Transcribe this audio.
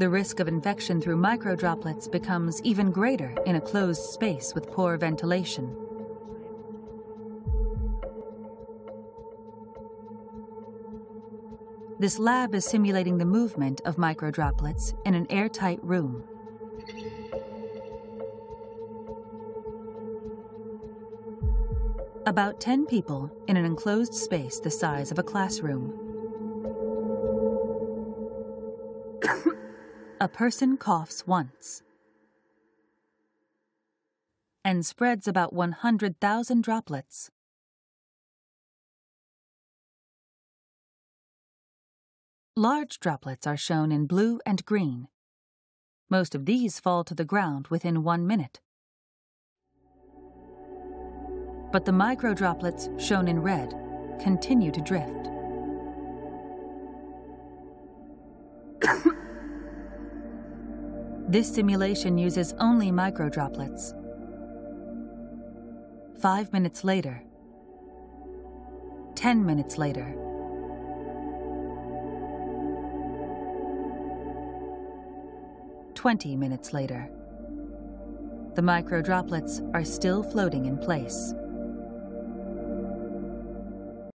The risk of infection through microdroplets becomes even greater in a closed space with poor ventilation. This lab is simulating the movement of microdroplets in an airtight room. About 10 people in an enclosed space the size of a classroom. A person coughs once and spreads about 100,000 droplets. Large droplets are shown in blue and green. Most of these fall to the ground within 1 minute. But the microdroplets, shown in red, continue to drift. This simulation uses only microdroplets. 5 minutes later, 10 minutes later, twenty minutes later, the microdroplets are still floating in place.